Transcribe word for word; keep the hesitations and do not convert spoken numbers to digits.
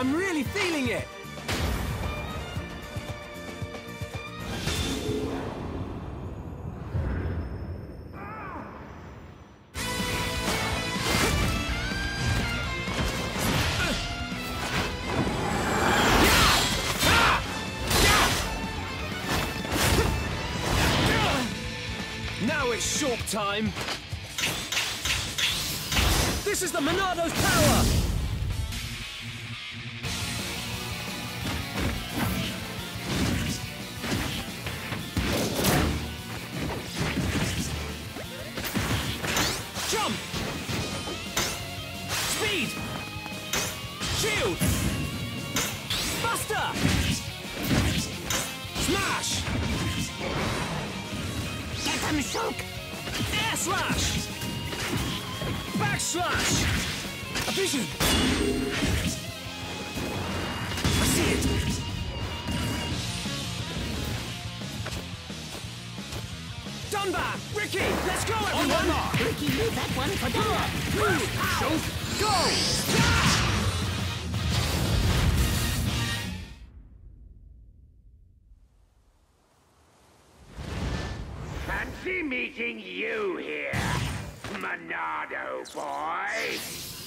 I'm really feeling it! Now it's Shulk time! This is the Monado's power! Air slash! Back slash! A vision! I see it! Dunban! Riki! Let's go, everyone! On Riki, move that one for Dunban! Move! Shulk! Go! Ah! Meeting you here, Monado boy!